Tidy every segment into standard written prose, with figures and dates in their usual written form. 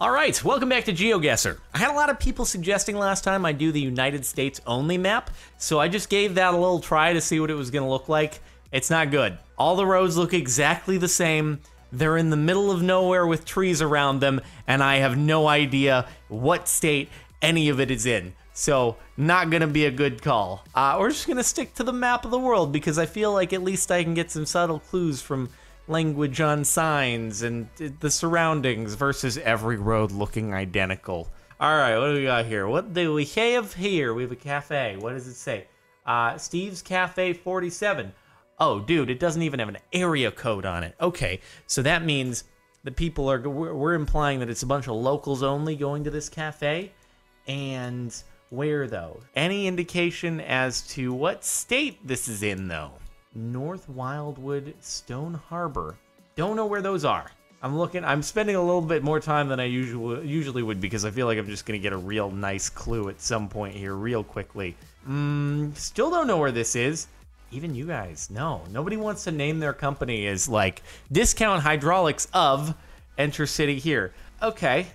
All right, welcome back to GeoGuessr. I had a lot of people suggesting last time I do the United States only map, so I just gave that a little try to see what it was gonna look like. It's not good. All the roads look exactly the same. They're in the middle of nowhere with trees around them, and I have no idea what state any of it is in. So, not gonna be a good call. We're just gonna stick to the map of the world because I feel like at least I can get some subtle clues from language on signs and the surroundings versus every road looking identical. All right, what do we got here? What do we have here? We have a cafe. What does it say? Steve's Cafe 47. Oh, dude, it doesn't even have an area code on it. Okay, so that means the people are, we're implying that it's a bunch of locals only going to this cafe. And where, though? Any indication as to what state this is in, though? North Wildwood, Stone Harbor. Don't know where those are. I'm spending a little bit more time than I usually would because I feel like I'm just gonna get a real nice clue at some point here real quickly. Still don't know where this is. Even you guys, no. Nobody wants to name their company as like, Discount Hydraulics of Enter City here. Okay,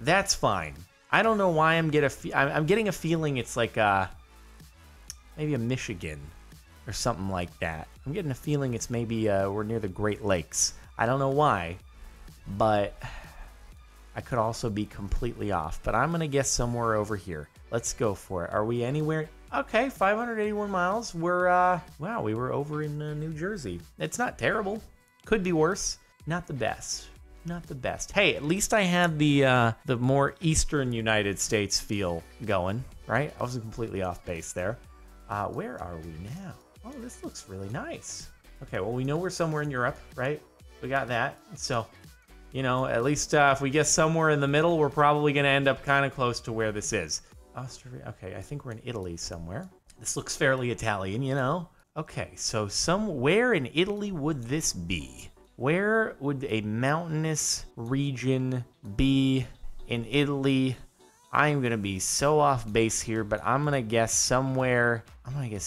that's fine. I don't know why I'm getting a feeling it's like maybe a Michigan or something like that. I'm getting a feeling it's maybe we're near the Great Lakes. I don't know why, but I could also be completely off. But I'm gonna guess somewhere over here. Let's go for it. Are we anywhere? Okay, 581 miles. We're wow, we were over in New Jersey. It's not terrible. Could be worse. Not the best. Not the best. Hey, at least I had the more eastern United States feel going, right? I was completely off base there. Where are we now? Oh, this looks really nice. Okay, well, we know we're somewhere in Europe, right? We got that. So, you know, at least if we guess somewhere in the middle, we're probably going to end up kind of close to where this is. Austria. Okay, I think we're in Italy somewhere. This looks fairly Italian, you know? Okay, so somewhere in Italy would this be? Where would a mountainous region be in Italy? I'm gonna be so off base here, but I'm gonna guess somewhere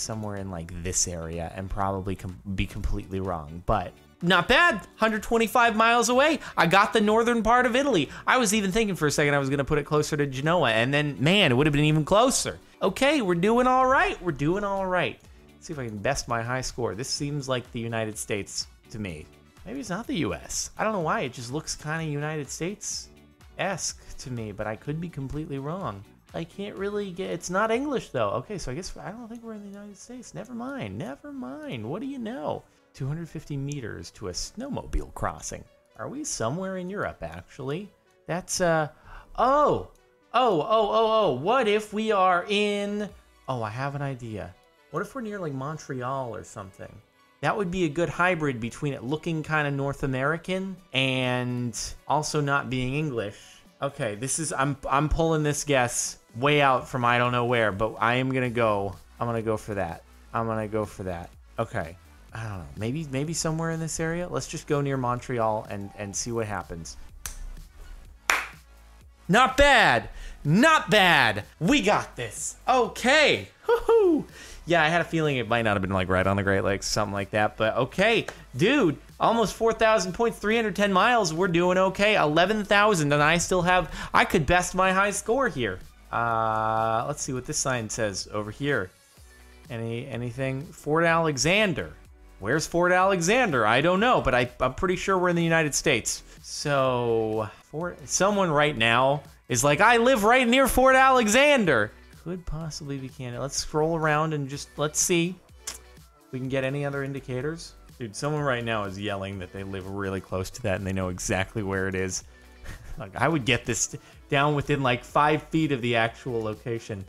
in like this area and probably be completely wrong, but not bad. 125 miles away. I got the northern part of Italy. I was even thinking for a second I was gonna put it closer to Genoa, and then man, it would have been even closer. Okay, we're doing all right. We're doing all right. Let's see if I can best my high score. This seems like the United States to me. Maybe it's not the U.S. I don't know why, it just looks kind of United States-esque to me, but I could be completely wrong. I can't really get, it's not English though. Okay, so I guess, I don't think we're in the United States. Never mind, never mind. What do you know? 250 meters to a snowmobile crossing. Are we somewhere in Europe, actually? That's, what if we are in, oh, I have an idea. What if we're near like Montreal or something? That would be a good hybrid between it looking kind of North American and also not being English. Okay, this is, I'm pulling this guess way out from I don't know where, but I am gonna go, I'm gonna go for that. I'm gonna go for that. Okay, I don't know, maybe somewhere in this area? Let's just go near Montreal and see what happens. Not bad, not bad. We got this, okay, woohoo. Yeah, I had a feeling it might not have been like right on the Great Lakes, something like that, but okay. Dude, almost 4,000 points, 310 miles, we're doing okay. 11,000, and I still have, I could best my high score here. Let's see what this sign says over here. Anything? Fort Alexander. Where's Fort Alexander? I don't know, but I'm pretty sure we're in the United States. So, someone right now is like, I live right near Fort Alexander. Could possibly be Canada. Let's scroll around and just, let's see if we can get any other indicators. Dude, someone right now is yelling that they live really close to that and they know exactly where it is. Like, I would get this down within like 5 feet of the actual location.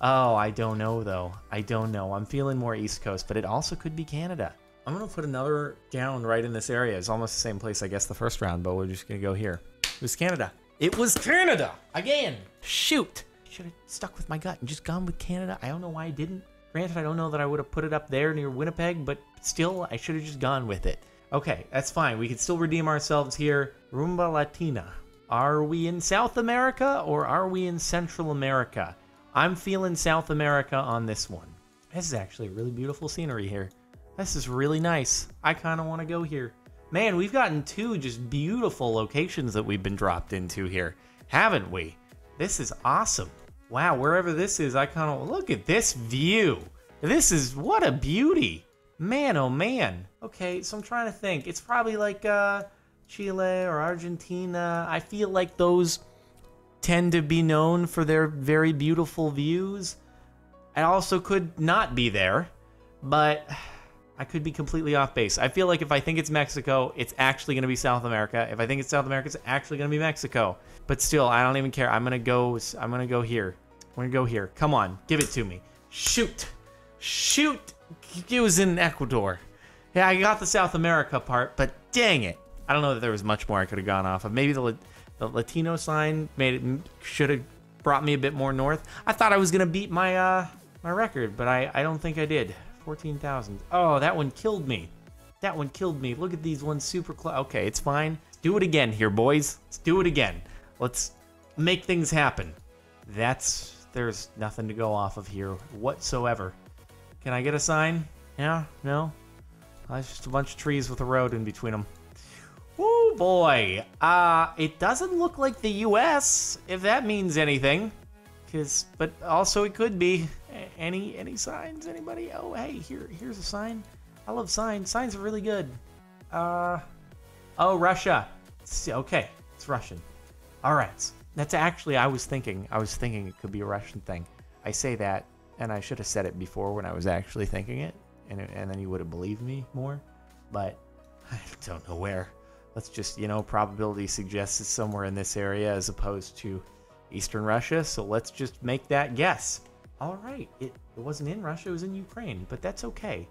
Oh, I don't know though. I don't know. I'm feeling more East Coast, but it also could be Canada. I'm gonna put another down right in this area. It's almost the same place, I guess, the first round, but we're just gonna go here. It was Canada. It was Canada! Again! Shoot! Should have stuck with my gut and just gone with Canada. I don't know why I didn't. Granted, I don't know that I would have put it up there near Winnipeg, but still, I should have just gone with it. Okay, that's fine. We can still redeem ourselves here. Rumba Latina. Are we in South America or are we in Central America? I'm feeling South America on this one. This is actually really beautiful scenery here. This is really nice. I kind of want to go here. Man, we've gotten two just beautiful locations that we've been dropped into here, haven't we? This is awesome. Wow, wherever this is, I kind of look at this view. This is, what a beauty. Man, oh man. Okay, so I'm trying to think. It's probably like Chile or Argentina. I feel like those tend to be known for their very beautiful views. I also could not be there, but I could be completely off base. I feel like if I think it's Mexico, it's actually going to be South America. If I think it's South America, it's actually going to be Mexico. But still, I don't even care. I'm going to go here. I'm going to go here. Come on. Give it to me. Shoot. Shoot. It was in Ecuador. Yeah, I got the South America part, but dang it. I don't know that there was much more I could have gone off of. Maybe the Latino sign should have brought me a bit more north. I thought I was going to beat my my record, but I don't think I did. 14,000. Oh, that one killed me. That one killed me. Look at these ones super close. Okay, it's fine. Let's do it again here, boys. Let's do it again. Let's make things happen. There's nothing to go off of here whatsoever. Can I get a sign? Yeah, no. It's just a bunch of trees with a road in between them. Oh boy. It doesn't look like the US, if that means anything. But also it could be. Any signs, anybody? Oh, hey, here's a sign. I love signs. Signs are really good. Oh, Russia. Okay, it's Russian. All right. That's actually, I was thinking it could be a Russian thing. I say that, and I should have said it before when I was actually thinking it, and then you would have believed me more. But I don't know where. Let's just, you know, probability suggests it's somewhere in this area as opposed to Eastern Russia, so let's just make that guess. All right, it wasn't in Russia, it was in Ukraine, but that's okay.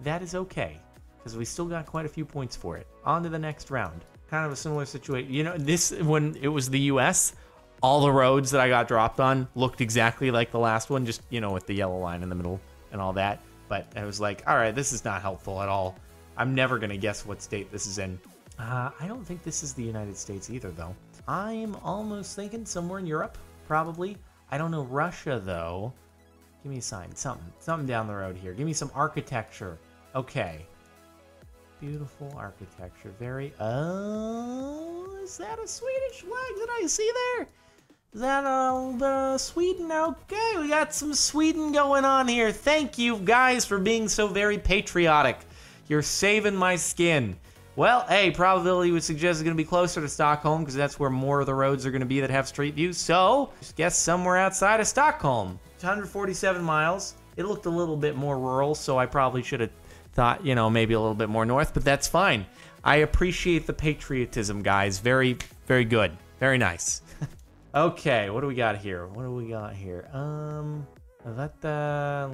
That is okay, because we still got quite a few points for it. On to the next round. Kind of a similar situation. You know, when it was the US, all the roads that I got dropped on looked exactly like the last one, just, you know, with the yellow line in the middle and all that. But I was like, all right, this is not helpful at all. I'm never going to guess what state this is in. I don't think this is the United States either, though. I'm almost thinking somewhere in Europe, probably. I don't know Russia, though. Give me a sign. Something down the road here. Give me some architecture. Okay. Beautiful architecture. Very... Oh, is that a Swedish flag that I see there? Is that old Sweden? Okay, we got some Sweden going on here. Thank you guys for being so very patriotic. You're saving my skin. Well, hey, probability would suggest it's going to be closer to Stockholm because that's where more of the roads are going to be that have street views. So, just guess somewhere outside of Stockholm. 147 miles. It looked a little bit more rural, so I probably should have thought, you know, maybe a little bit more north, but that's fine. I appreciate the patriotism, guys. Very, very good. Very nice. Okay, what do we got here? What do we got here? What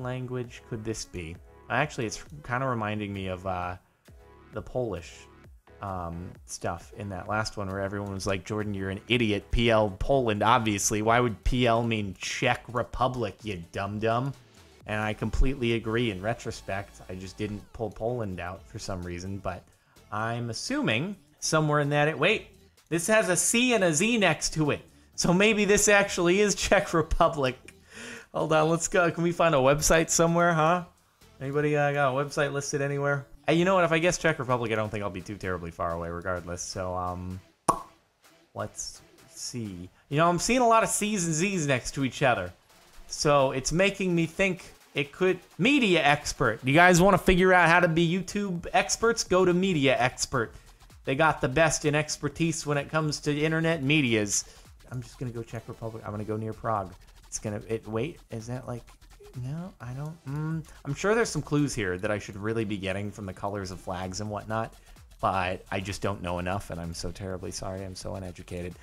language could this be? Actually, it's kind of reminding me of the Polish stuff in that last one where everyone was like, Jordan, you're an idiot. PL Poland, obviously. Why would PL mean Czech Republic, you dum-dum? And I completely agree in retrospect. I just didn't pull Poland out for some reason, but I'm assuming somewhere in that wait, this has a C and a Z next to it. So maybe this actually is Czech Republic. Hold on, let's go. Can we find a website somewhere, huh? Anybody got a website listed anywhere? You know what, if I guess Czech Republic, I don't think I'll be too terribly far away regardless, so, let's see. You know, I'm seeing a lot of C's and Z's next to each other, so it's making me think it could... Media Expert! You guys want to figure out how to be YouTube experts? Go to Media Expert. They got the best in expertise when it comes to internet medias. I'm just gonna go Czech Republic. I'm gonna go near Prague. It's gonna... Wait, is that like... No, I don't... I'm sure there's some clues here that I should really be getting from the colors of flags and whatnot, but I just don't know enough, and I'm so terribly sorry. I'm so uneducated.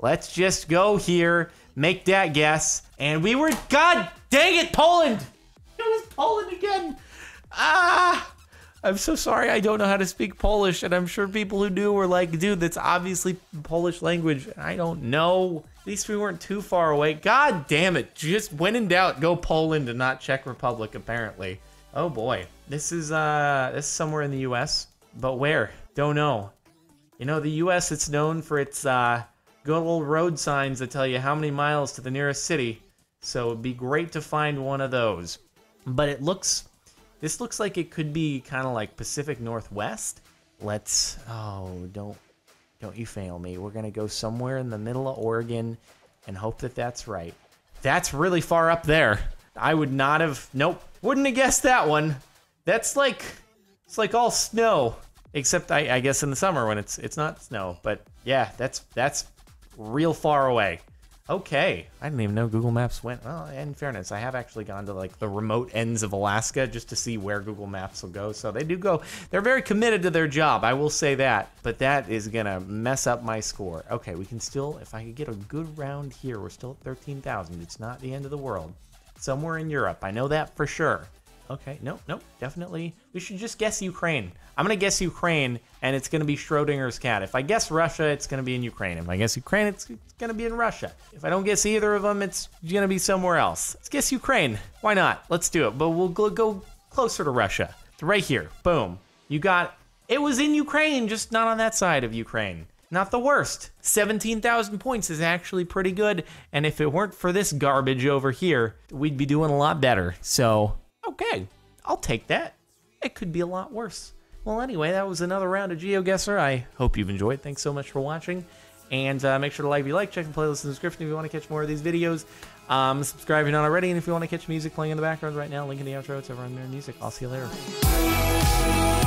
Let's just go here, make that guess, and we were... God dang it, Poland! It was Poland again! Ah! I'm so sorry I don't know how to speak Polish, and I'm sure people who do were like, dude, that's obviously Polish language. I don't know. At least we weren't too far away. God damn it. Just when in doubt, go Poland and not Czech Republic, apparently. Oh boy. This is somewhere in the US, but where? Don't know. You know, the US, it's known for its good old road signs that tell you how many miles to the nearest city. So it'd be great to find one of those. But it looks... This looks like it could be kind of like Pacific Northwest, Let's, oh, don't you fail me. We're going to go somewhere in the middle of Oregon and hope that that's right. That's really far up there. I would not have, nope, wouldn't have guessed that one. That's like, it's like all snow, except I guess in the summer when it's not snow. But yeah, that's real far away. Okay, I didn't even know Google Maps went, well, in fairness, I have actually gone to like the remote ends of Alaska just to see where Google Maps will go. So they do go, they're very committed to their job, I will say that. But that is gonna mess up my score. Okay, we can still, if I could get a good round here, we're still at 13,000. It's not the end of the world. Somewhere in Europe, I know that for sure. Okay, nope, nope, definitely. We should just guess Ukraine. I'm gonna guess Ukraine, and it's gonna be Schrodinger's cat. If I guess Russia, it's gonna be in Ukraine. If I guess Ukraine, it's gonna be in Russia. If I don't guess either of them, it's gonna be somewhere else. Let's guess Ukraine. Why not? Let's do it, but we'll go closer to Russia. It's right here, boom. You got, it was in Ukraine, just not on that side of Ukraine. Not the worst. 17,000 points is actually pretty good, and if it weren't for this garbage over here, we'd be doing a lot better, so. Okay, I'll take that. It could be a lot worse. Well, anyway, that was another round of GeoGuessr. I hope you've enjoyed. Thanks so much for watching. And make sure to like if you like, check the playlist in the description if you want to catch more of these videos. Subscribe if you're not already, and if you want to catch music playing in the background right now, link in the outro. It's Evermore Music. I'll see you later.